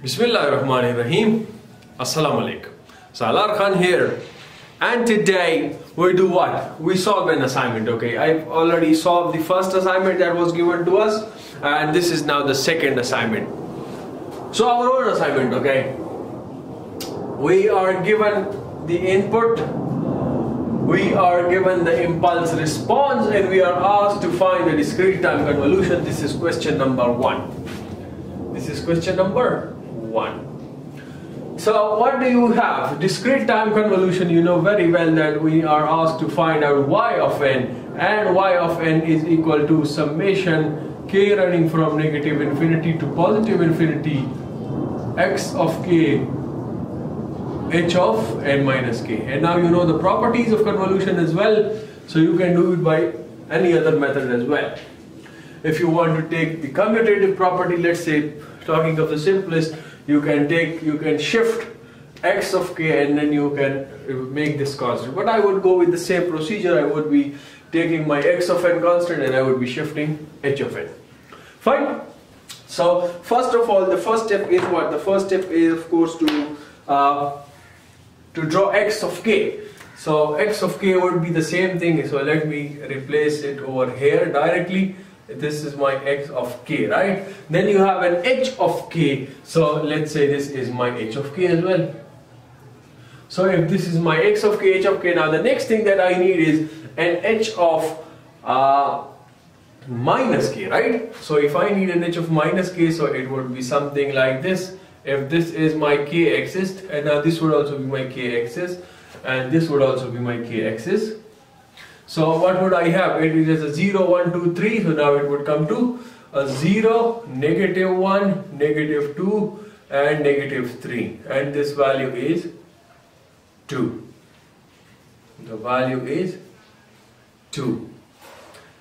Bismillahirrahmanirrahim. Assalamu alaikum. Salaar Khan here, and today we do what? We solve an assignment. Okay, I've already solved the first assignment that was given to us, and this is now the second assignment. So our own assignment, okay, we are given the input, we are given the impulse response, and we are asked to find the discrete time convolution. This is question number 1. This is question number 1. So what do you have? Discrete time convolution, you know very well that we are asked to find out y of n, and y of n is equal to summation k running from negative infinity to positive infinity x of k h of n minus k. And now you know the properties of convolution as well, so you can do it by any other method as well. If you want to take the commutative property, let's say, talking of the simplest, you can shift x of k and then you can make this constant. But I would go with the same procedure. I would be taking my x of n constant and I would be shifting h of n. Fine. So first of all, the first step is what? The first step is, of course, to draw x of k. So x of k would be the same thing. So let me replace it over here directly. This is my x of k, right? Then you have an h of k, so let's say this is my h of k as well. So if this is my x of k, h of k, now the next thing that I need is an h of minus k, right? So if I need an h of minus k, so it would be something like this. If this is my k axis, and now this would also be my k axis, and this would also be my k axis. So what would I have? It is a 0, 1, 2, 3, so now it would come to a 0, negative 1, negative 2, and negative 3. And this value is 2. The value is 2.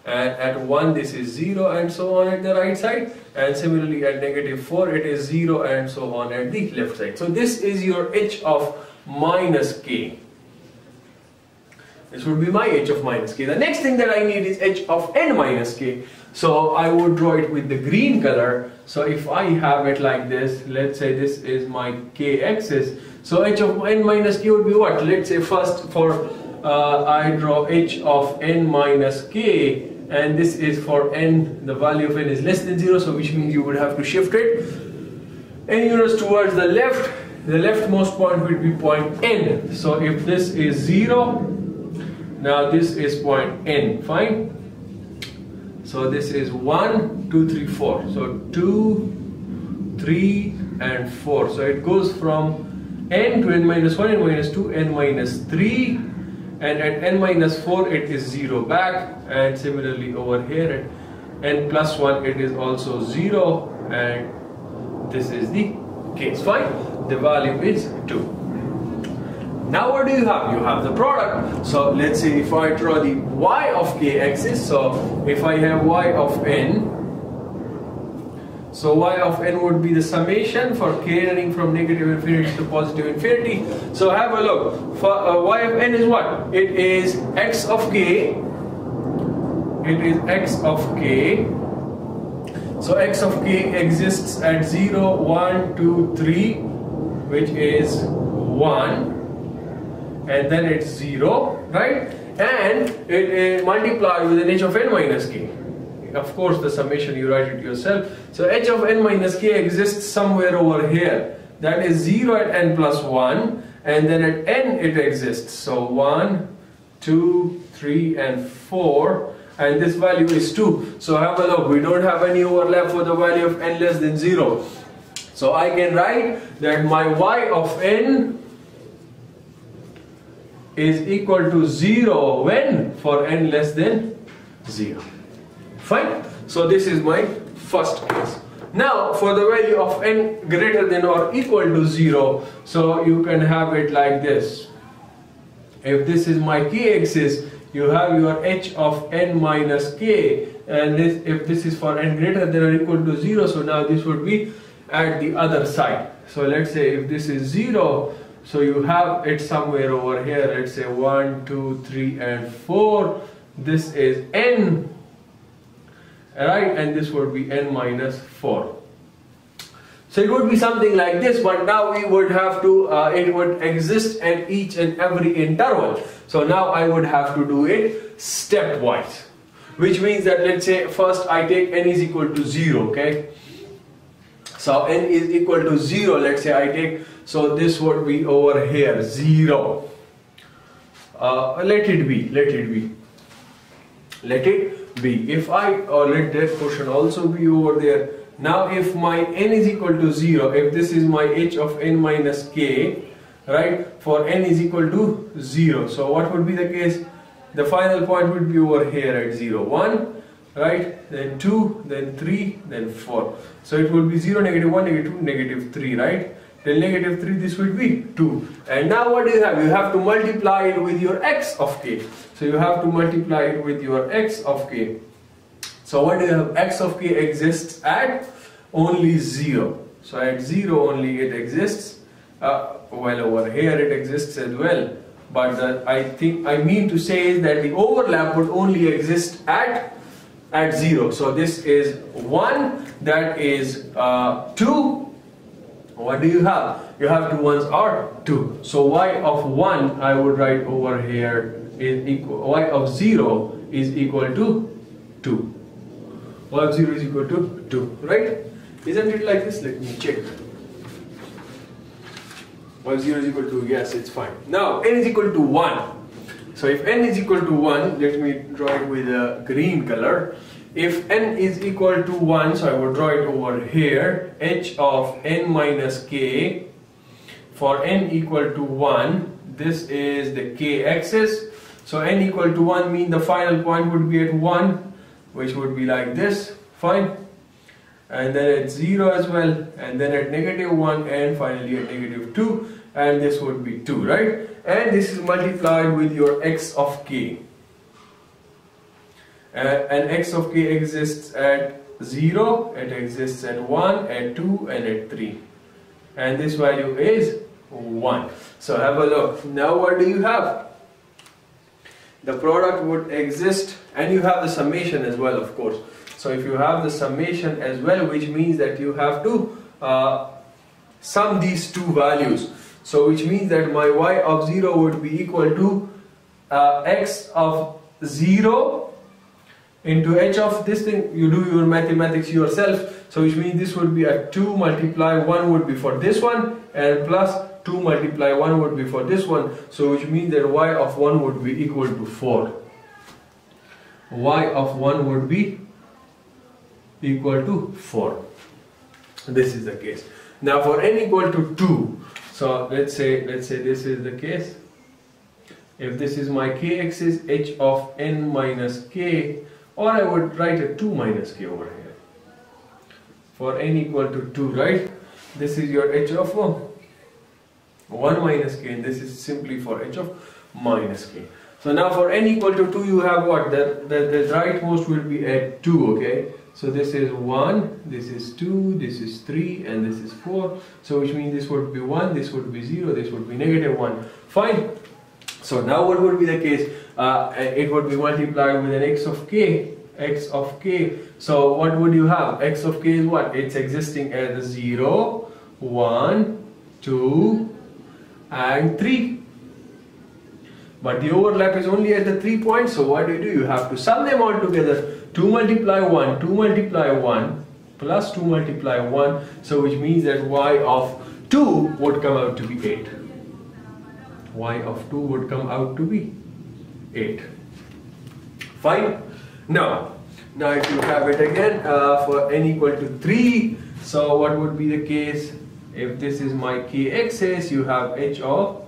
And at 1 this is 0 and so on at the right side. And similarly at negative 4 it is 0 and so on at the left side. So this is your h of minus k. This would be my h of minus k. The next thing that I need is h of n minus k. So I would draw it with the green color. So if I have it like this, let's say this is my k axis. So h of n minus k would be what? Let's say first for I draw h of n minus k, and this is for n, the value of n is less than 0, so which means you would have to shift it n units towards the left. The leftmost point would be point n. So if this is 0, now this is point n, fine. So this is 1, 2, 3, 4. So 2, 3, and 4. So it goes from n to n minus 1, n minus 2, n minus 3. And at n minus 4, it is 0 back. And similarly over here, at n plus 1, it is also 0. And this is the case, fine. The value is 2. Now what do you have? You have the product. So let's say if I draw the y of k axis, so if I have y of n, so y of n would be the summation for k running from negative infinity to positive infinity. So have a look. For, y of n is what? It is x of k. It is x of k. So x of k exists at 0, 1, 2, 3, which is 1. And then it's 0, right? And it multiplied with an h of n minus k. Of course, the summation, you write it yourself. So h of n minus k exists somewhere over here. That is 0 at n plus 1. And then at n, it exists. So 1, 2, 3, and 4. And this value is 2. So have a look. We don't have any overlap for the value of n less than 0. So I can write that my y of n is equal to 0 when for n less than 0. Fine. So this is my first case. Now for the value of n greater than or equal to 0, so you can have it like this. If this is my k-axis, you have your h of n minus k, and this, if this is for n greater than or equal to 0, so now this would be at the other side. So let's say if this is 0, so you have it somewhere over here, let's say 1, 2, 3, and 4. This is n, right? And this would be n minus 4. So it would be something like this, but now we would have to, it would exist at each and every interval. So now I would have to do it stepwise, which means that let's say first I take n is equal to 0, okay? So n is equal to 0, let's say I take, so this would be over here, 0. Let it be. If I, or let that portion also be over there. Now if my n is equal to 0, if this is my h of n minus k, right, for n is equal to 0, so what would be the case? The final point would be over here at 0, 1, right, then 2, then 3, then 4. So it would be 0, negative 1, negative 2, negative 3, right? Till negative 3 this would be 2. And now what do you have? You have to multiply it with your x of k. So you have to multiply it with your x of k. So what do you have? X of k exists at only 0. So at 0 only it exists. Well, over here it exists as well. But I mean to say is that the overlap would only exist at 0. So this is 1, that is 2. What do you have? You have 2 1s or 2. So y of 1 I would write over here is equal, y of 0 is equal to 2. Y of 0 is equal to 2, right? Isn't it like this? Let me check. Y of 0 is equal to, yes, it's fine. Now n is equal to 1. So if n is equal to 1, let me draw it with a green color. If n is equal to 1, so I would draw it over here, h of n minus k, for n equal to 1, this is the k-axis, so n equal to 1 means the final point would be at 1, which would be like this, fine, and then at 0 as well, and then at negative 1, and finally at negative 2, and this would be 2, right? And this is multiplied with your x of k. And x of k exists at 0, it exists at 1, at 2, and at 3. And this value is 1. So have a look. Now what do you have? The product would exist, and you have the summation as well, of course. So if you have the summation as well, which means that you have to sum these two values. So which means that my y of 0 would be equal to x of 0 into h of this thing. You do your mathematics yourself, so which means this would be a 2 multiply 1 would be for this one, and plus 2 multiply 1 would be for this one, so which means that y of 1 would be equal to 4. Y of 1 would be equal to 4. This is the case. Now for n equal to 2, so let's say this is the case. If this is my k-axis, h of n minus k, or I would write a 2 minus k over here. For n equal to 2, right? This is your h of 1 minus k, and this is simply for h of minus k. So now for n equal to 2, you have what? The rightmost will be at 2, okay? So this is 1, this is 2, this is 3, and this is 4. So which means this would be 1, this would be 0, this would be negative 1. Fine. So now what would be the case? It would be multiplied with an x of k. So what would you have? X of k is what? It's existing at the 0, 1, 2, and 3. But the overlap is only at the 3 points. So what do? You have to sum them all together. 2 multiply 1, 2 multiply 1, plus 2 multiply 1. So which means that y of 2 would come out to be 8. Y of 2 would come out to be 8. Fine. Now if you have it again for n equal to 3, so what would be the case? If this is my k-axis, you have h of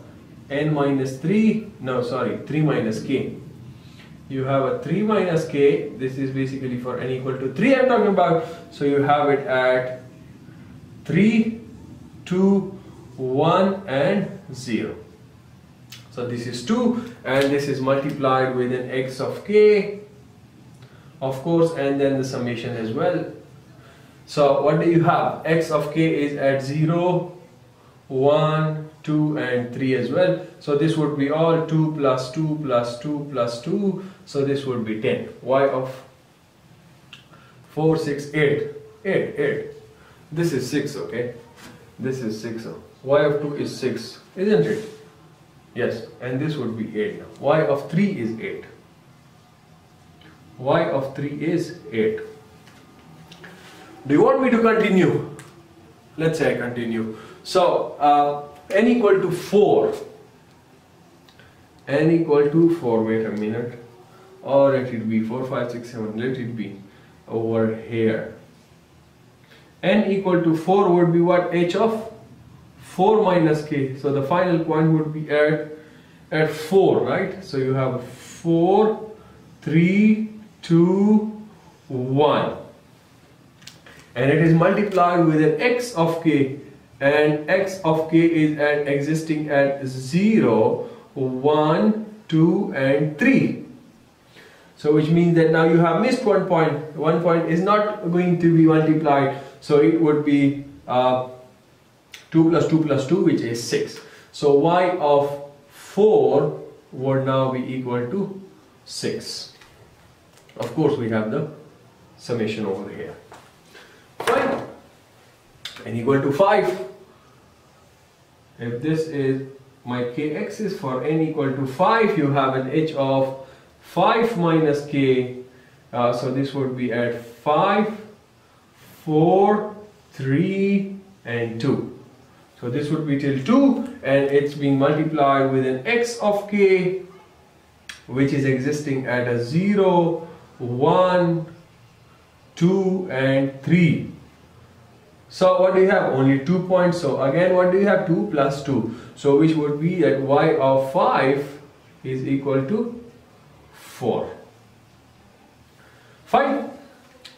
n minus 3, no sorry, 3 minus k. You have a 3 minus k, this is basically for n equal to 3 I'm talking about, so you have it at 3, 2, 1 and 0. So this is 2, and this is multiplied with an x of k, of course, and then the summation as well. So what do you have? X of k is at 0, 1, 2 and 3 as well. So this would be all 2 plus 2 plus 2 plus 2. So this would be 10. Y of 4, 6, 8. This is 6, okay? This is 6. Y of 2 is 6, isn't it? Yes, and this would be 8. Y of 3 is 8. Y of 3 is 8. Do you want me to continue? Let's say I continue. So, n equal to 4. N equal to 4, wait a minute. Or let it be 4, 5, 6, 7, let it be over here. N equal to 4 would be what? H of 4 minus k. So the final point would be at 4, right? So you have 4, 3, 2, 1. And it is multiplied with an x of k. And x of k is existing at 0, 1, 2 and 3. So which means that now you have missed one point. One point is not going to be multiplied. So it would be 2 plus 2 plus 2, which is 6. So y of 4 would now be equal to 6. Of course, we have the summation over here. Fine. N equal to 5. If this is my kx is for n equal to 5, you have an h of 5 minus k. So this would be at 5, 4, 3 and 2. So this would be till 2 and it's being multiplied with an x of k, which is existing at a 0, 1, 2 and 3. So what do you have? Only 2 points. So again, what do you have? 2 plus 2. So which would be that y of 5 is equal to 4. Fine.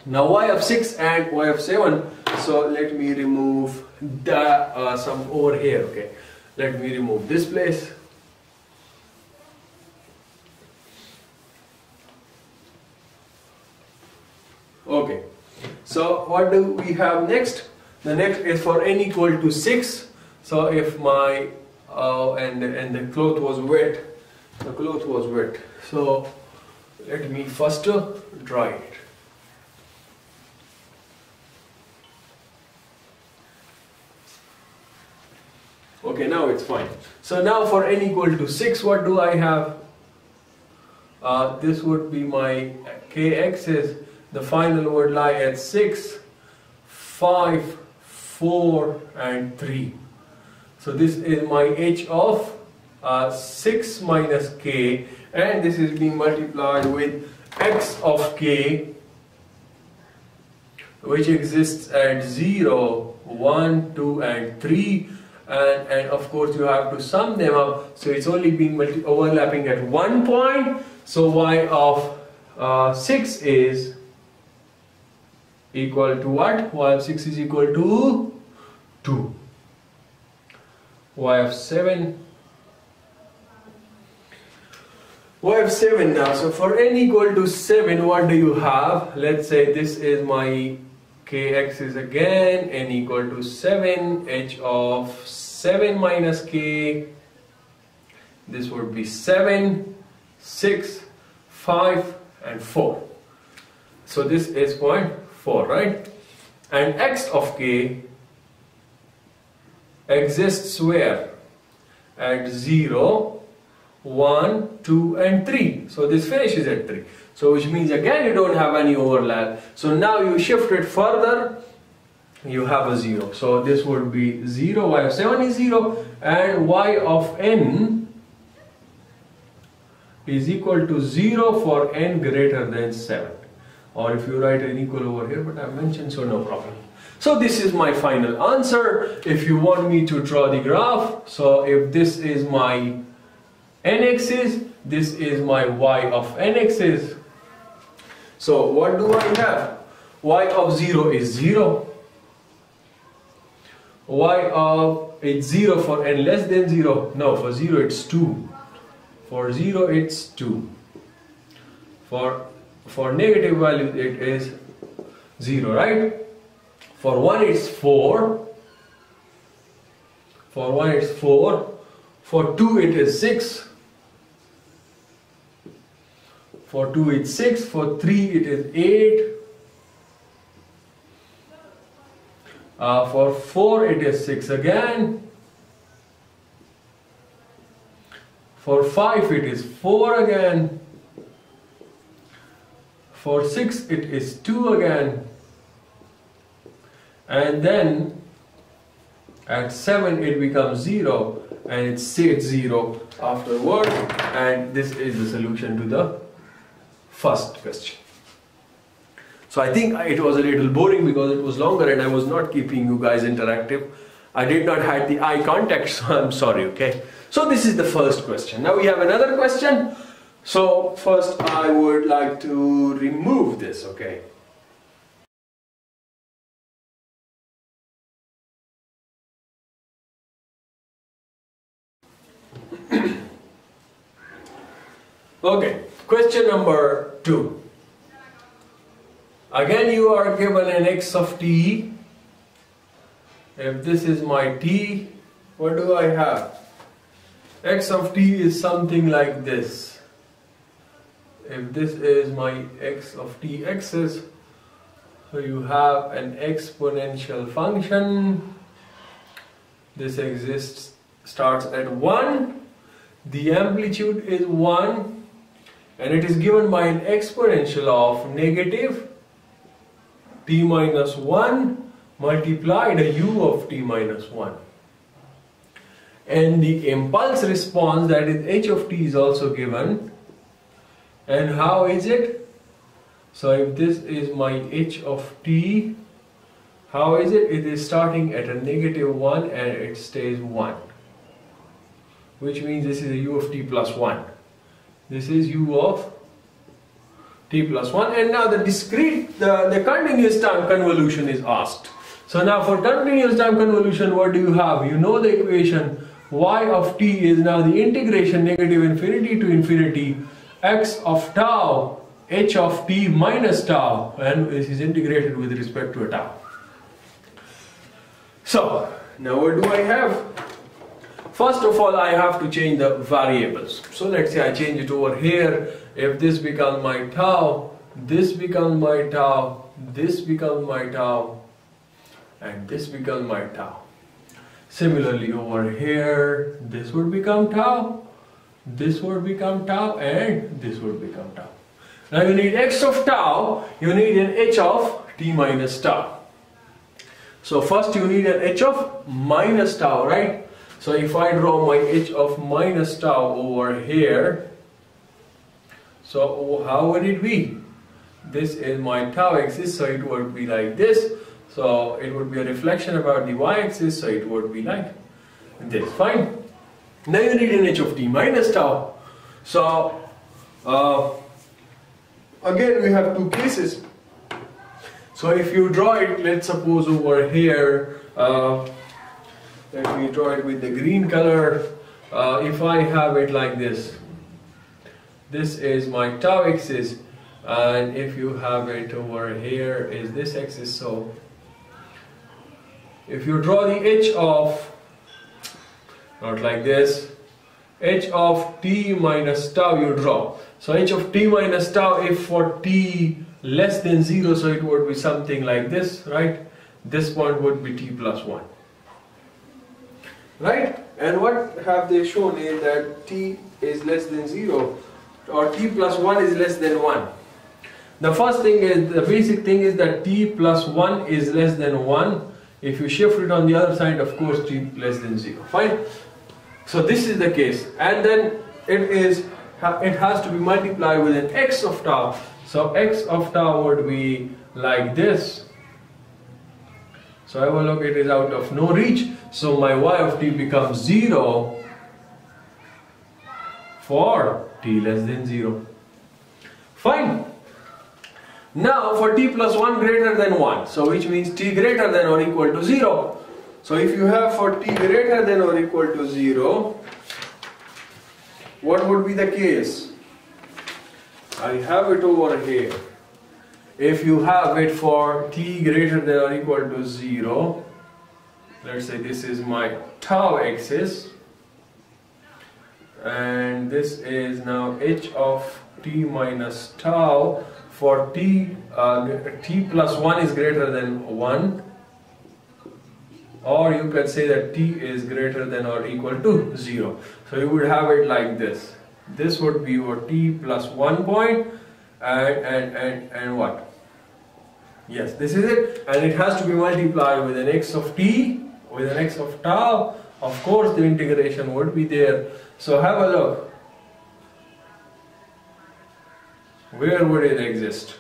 Now y of 6 and y of 7. So let me remove the some over here. Okay. Let me remove this place. Okay. So what do we have next? The next is for n equal to 6. So if my and the cloth was wet, the cloth was wet. So let me first dry it. Okay, now it's fine. So now for n equal to 6, what do I have? This would be my kx's. The final would lie at 6, 5, 4 and 3. So this is my h of 6 minus k, and this is being multiplied with x of k, which exists at 0, 1, 2 and 3. And of course you have to sum them up, so it's only being overlapping at one point. So y of 6 is equal to what? Y of 6 is equal to 2. Y of 7 now. So for n equal to 7, what do you have? Let's say this is my kx is again n equal to 7, h of 7 minus k. This would be 7, 6, 5 and 4. So this is 0.4, right? And x of k exists where? At 0, 1, 2 and 3. So this finishes at 3. So which means again you don't have any overlap. So now you shift it further, you have a 0. So this would be 0, y of 7 is 0, and y of n is equal to 0 for n greater than 7. Or if you write an equal over here, but I mentioned, so no problem. So this is my final answer. If you want me to draw the graph, so if this is my n-axis, this is my y of n-axis. So what do I have? Y of 0 is 0. Y of, it's 0 for n less than 0. No, for 0 it's 2. For 0 it's 2. For negative value it is 0, right? For 1 it's 4. For 1 it's 4. For 2 it is 6. For 2 it's 6. For 3 it is 8. For 4 it is 6 again. For 5 it is 4 again. For 6 it is 2 again. And then at 7 it becomes 0 and it stays 0 afterward. And this is the solution to the first question. So I think it was a little boring because it was longer and I was not keeping you guys interactive. I did not have the eye contact, so I'm sorry, okay? So this is the first question. Now we have another question. So first I would like to remove this, okay? Okay, question number 2. Again, you are given an x of t. If this is my t, what do I have? X of t is something like this. If this is my x of t axis, so you have an exponential function. This exists, starts at 1. The amplitude is 1. And it is given by an exponential of negative t minus 1 multiplied a u of t minus 1. And the impulse response, that is h of t, is also given. And how is it? So if this is my h of t, how is it? It is starting at a negative 1 and it stays 1. Which means this is a u of t plus 1. This is u of t plus 1, and now the discrete, the continuous time convolution is asked. So now for continuous time convolution, what do you have? You know the equation y of t is now the integration negative infinity to infinity x of tau h of t minus tau, and this is integrated with respect to a tau. So now what do I have? First of all, I have to change the variables. So let's say I change it over here. If this becomes my tau, this becomes my tau, this becomes my tau, and this becomes my tau. Similarly over here, this would become tau, this would become tau, and this would become tau. Now you need x of tau, you need an h of t minus tau. So first you need an h of minus tau, right? So if I draw my h of minus tau over here, so how would it be? This is my tau axis, so it would be like this. So it would be a reflection about the y axis, so it would be like this. Fine. Now you need an h of t minus tau. So again we have two cases. So if you draw it, let's suppose over here, let me draw it with the green color. If I have it like this, this is my tau axis, and if you have it over here is this axis. So if you draw the h of, not like this, h of t minus tau you draw. So h of t minus tau, if for t less than 0, so it would be something like this, right? This point would be t plus 1, right? And what have they shown is that t is less than 0, or t plus 1 is less than 1. The first thing is, the basic thing is that t plus 1 is less than 1. If you shift it on the other side, of course t less than 0. Fine. So this is the case, and then it has to be multiplied with an x of tau. So x of tau would be like this. So I will look, it is out of no reach. So my y of t becomes 0 for t less than 0. Fine. Now for t plus 1 greater than 1, so which means t greater than or equal to 0. So if you have for t greater than or equal to 0, what would be the case? I have it over here. If you have it for t greater than or equal to 0, let's say this is my tau axis, and this is now h of t minus tau for t plus 1 is greater than 1, or you can say that t is greater than or equal to 0. So you would have it like this. This would be your t plus 1 point and what? Yes, this is it, and it has to be multiplied with an x of t, with an x of tau. Of course the integration would be there. So have a look. Where would it exist?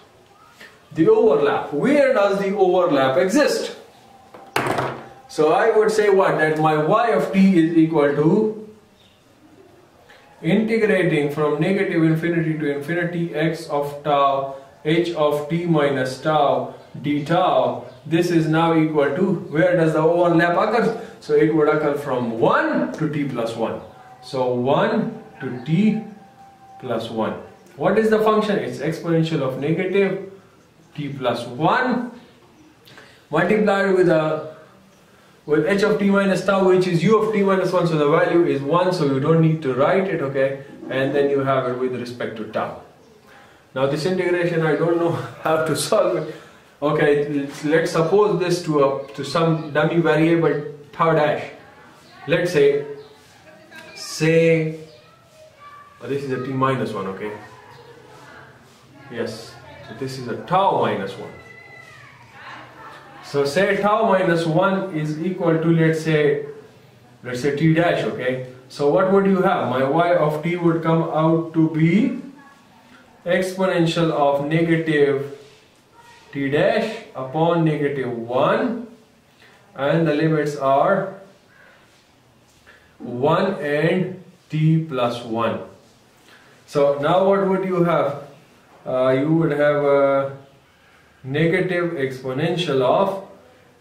The overlap. Where does the overlap exist? So I would say what? That my y of t is equal to integrating from negative infinity to infinity x of tau h of t minus tau d tau. This is now equal to, where does the overlap occur? So it would occur from 1 to t plus 1. So 1 to t plus 1. What is the function? It's exponential of negative t plus 1 multiplied with h of t minus tau, which is u of t minus 1. So the value is 1, so you don't need to write it, okay? And then you have it with respect to tau. Now this integration, I don't know how to solve it. Okay, let's suppose this to some dummy variable tau dash. Let's say this is a t minus 1, okay? Yes, so this is a tau minus 1. So say tau minus 1 is equal to, let's say t dash, okay? So what would you have? My y of t would come out to be exponential of negative t dash upon negative 1, and the limits are 1 and t plus 1. So now what would you have? You would have a negative exponential of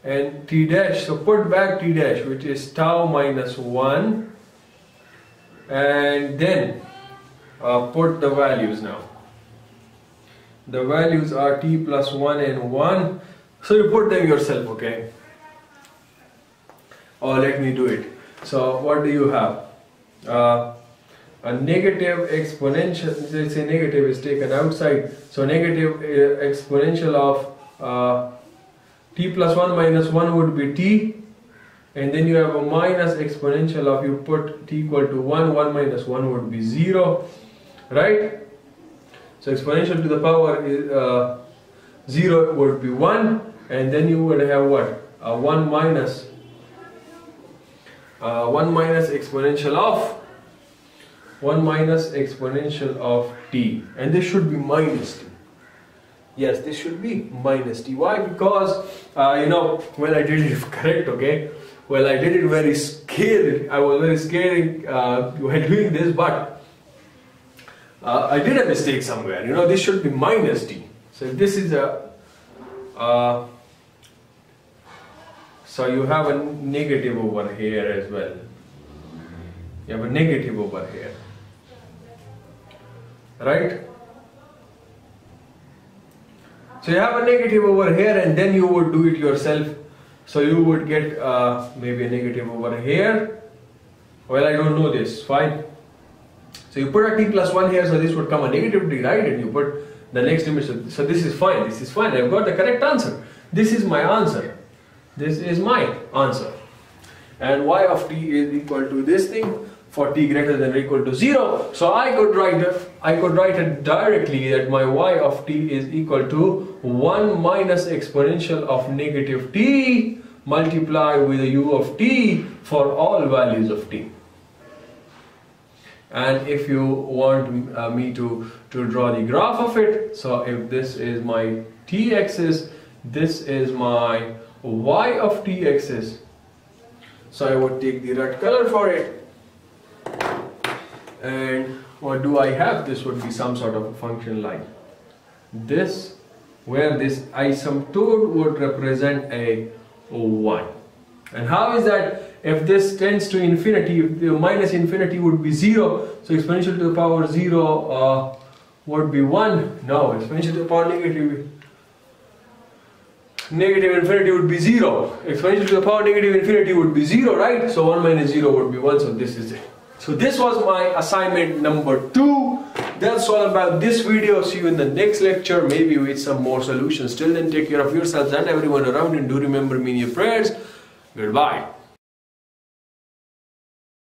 and t dash, so put back t dash, which is tau minus 1, and then put the values now. The values are t plus 1 and 1, so you put them yourself, okay? Or let me do it. So what do you have? A negative exponential, let's say negative is taken outside, so negative exponential of t plus 1 minus 1 would be t, and then you have a minus exponential of, you put t equal to 1, 1 minus 1 would be 0, right? So exponential to the power is 0 would be 1, and then you would have what? 1 minus exponential of 1 minus exponential of t, and this should be minus t. Yes, this should be minus t. Why? Because you know, well, I did it correct, okay? Well, I did it very scared. I was very scared while doing this, but I did a mistake somewhere, you know, this should be minus t. So if this is a, so you have a negative over here as well. You have a negative over here, right? So you have a negative over here, and then you would do it yourself. So you would get maybe a negative over here. Well, I don't know this, fine. So you put a t plus 1 here, so this would come a negative t, right? And you put the next limit. So this is fine, this is fine. I've got the correct answer. This is my answer. This is my answer. And y of t is equal to this thing for t greater than or equal to 0. So I could write it directly that my y of t is equal to 1 minus exponential of negative t multiplied with a u of t for all values of t. And if you want me to draw the graph of it, so if this is my t-axis, this is my y of t-axis, so I would take the red color for it, and what do I have? This would be some sort of a function like this, where this asymptote would represent a 1. And how is that? If this tends to infinity, if the minus infinity would be 0, so exponential to the power 0 would be 1. No, exponential to the power negative infinity would be 0. Exponential to the power negative infinity would be 0, right? So 1 minus 0 would be 1, so this is it. So this was my assignment number 2. That's all about this video. See you in the next lecture, maybe with some more solutions. Till then, take care of yourselves and everyone around, and do remember me in your prayers. Goodbye.